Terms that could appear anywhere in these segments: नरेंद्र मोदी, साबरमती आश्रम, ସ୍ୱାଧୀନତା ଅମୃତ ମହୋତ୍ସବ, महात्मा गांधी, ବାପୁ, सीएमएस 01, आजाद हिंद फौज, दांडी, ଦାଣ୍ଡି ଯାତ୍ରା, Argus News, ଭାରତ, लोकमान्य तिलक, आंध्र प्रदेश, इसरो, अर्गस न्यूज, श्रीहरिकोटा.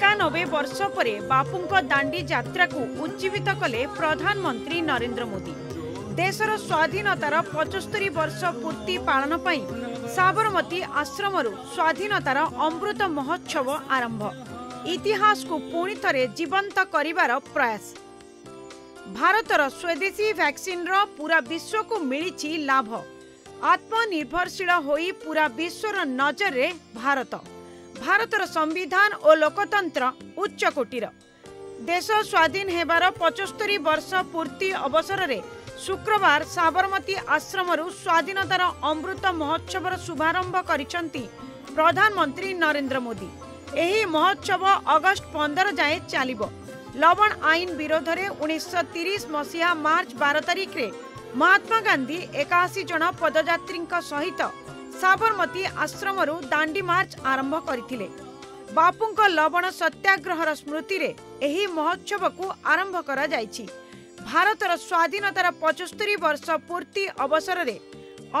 91 वर्ष परे बापूंको दांडी यात्रा को उज्जीवित कले प्रधानमंत्री नरेंद्र मोदी। देशर स्वाधीनतार 75 वर्ष पूर्ति पालन पर साबरमती आश्रम स्वाधीनतार अमृत महोत्सव आरंभ। इतिहास को पुणि थरे जीवंत करिवार प्रयास। भारतर स्वदेशी वैक्सीन रो पूरा विश्व को मिली लाभ। आत्मनिर्भरशील होई पूरा विश्वर नजर रे भारत। भारतर संविधान और लोकतंत्र उच्चकोटीर। देश स्वाधीन हेबार 75 वर्ष पूर्ति अवसर रे शुक्रवार साबरमती आश्रम स्वाधीनतार अमृत महोत्सवर शुभारंभ करिसंती प्रधानमंत्री नरेंद्र मोदी। एही महोत्सव अगस्ट 15 जाए चलिबो। लवण आईन विरोध रे 1930 मसीहा मार्च 12 तारीख रे महात्मा गांधी 81 जन पदयात्री सहित साबरमती आश्रमरू दांडी मार्च आरंभ करथिले। बापूंको लवण सत्याग्रहर स्मृति रे एही महोत्सव को आरंभ करा जायछि। भारतर स्वाधीनतार 75 वर्ष पूर्ति अवसर रे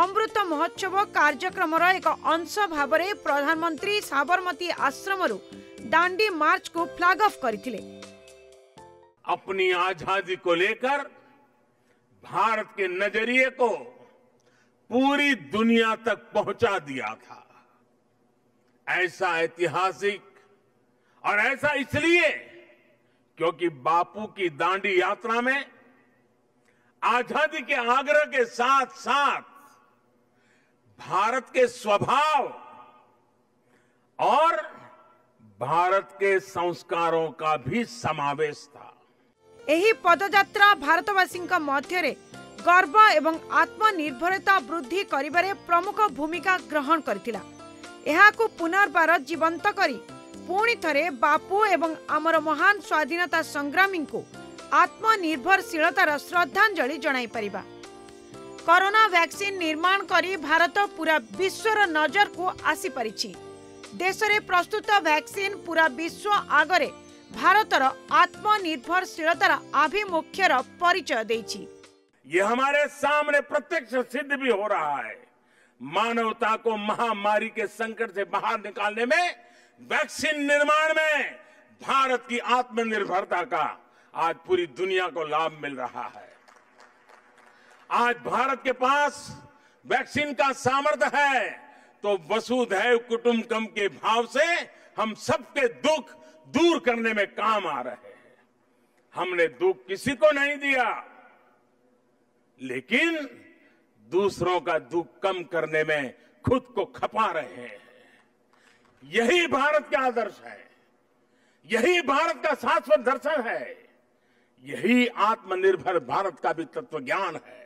अमृत महोत्सव कार्यक्रम एक अंश भाव में प्रधानमंत्री साबरमती आश्रमरू दांडी मार्च को फ्लैग ऑफ करथिले। अपनी आजादी को लेकर भारत के नजरिए को पूरी दुनिया तक पहुंचा दिया था। ऐसा ऐतिहासिक और ऐसा इसलिए क्योंकि बापू की दांडी यात्रा में आजादी के आग्रह के साथ साथ भारत के स्वभाव और भारत के संस्कारों का भी समावेश था। एही पदयात्रा भारतवासींका मध्यरे गर्व एवं आत्मनिर्भरता वृद्धि करिबारे प्रमुख भूमिका ग्रहण करथिला। एहाकु पुनर्बार जीवंत करी पुणी थरे बापू एवं आमर महान स्वाधीनता संग्रामी को आत्मनिर्भरशीलतार श्रद्धांजलि जणाई परिबा। कोरोना वैक्सीन निर्माण करी भारत पूरा विश्वर नजर को आसी परिछि। देशरे प्रस्तुत वैक्सीन पूरा विश्व आगरे भारतर आत्मनिर्भरशीलतार आभिमुख्यर परिचय देछि। ये हमारे सामने प्रत्यक्ष सिद्ध भी हो रहा है। मानवता को महामारी के संकट से बाहर निकालने में वैक्सीन निर्माण में भारत की आत्मनिर्भरता का आज पूरी दुनिया को लाभ मिल रहा है। आज भारत के पास वैक्सीन का सामर्थ्य है तो वसुधैव कुटुंबकम के भाव से हम सबके दुख दूर करने में काम आ रहे हैं। हमने दुख किसी को नहीं दिया लेकिन दूसरों का दुख कम करने में खुद को खपा रहे हैं। यही भारत का आदर्श है। यही भारत का शाश्वत दर्शन है। यही आत्मनिर्भर भारत का भी तत्व ज्ञान है।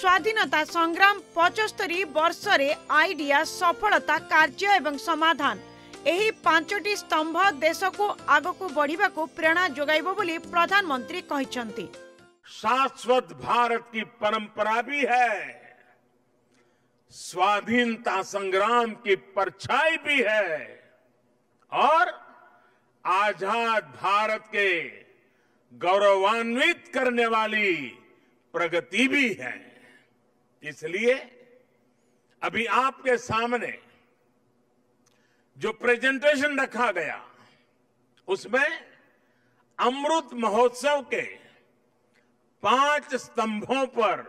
स्वाधीनता संग्राम 75 वर्ष रे आइडिया सफलता कार्य एवं समाधान एही 5टी स्तंभ देश को आगकू बढ़िबा को प्रेरणा जोगाइबो बोली प्रधानमंत्री कहिसंती। शाश्वत भारत की परंपरा भी है, स्वाधीनता संग्राम की परछाई भी है और आजाद भारत के गौरवान्वित करने वाली प्रगति भी है। इसलिए अभी आपके सामने जो प्रेजेंटेशन रखा गया उसमें अमृत महोत्सव के 5 स्तंभों पर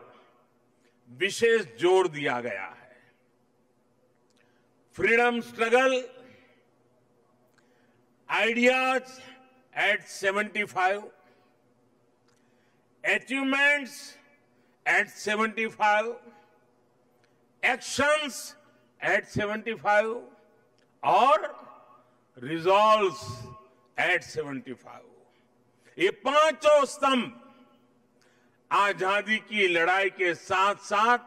विशेष जोर दिया गया है। Freedom struggle, ideas at 75, achievements at 75, actions at 75 और रिजॉल्व्स एट 75। ये 5 स्तंभ आजादी की लड़ाई के साथ साथ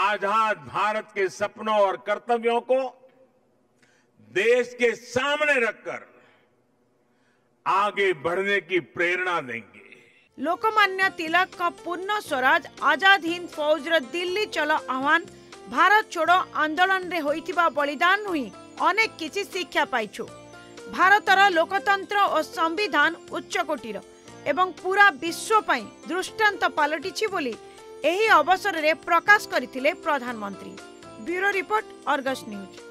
आजाद भारत के सपनों और कर्तव्यों को देश के सामने रखकर आगे बढ़ने की प्रेरणा देंगे। लोकमान्य तिलक का पूर्ण स्वराज, आजाद हिंद फौज रा दिल्ली चलो आह्वान, भारत छोड़ो आंदोलन रे होइथिबा बलिदान हुई अनेक किछि शिक्षा पाइछु। भारतर लोकतंत्र और संविधान उच्चकोटीर एवं पूरा विश्व पाई दृष्टांत पालटिछि बोली एही अवसर रे प्रकाश करथिले प्रधानमंत्री। Bureau report, अर्गस न्यूज।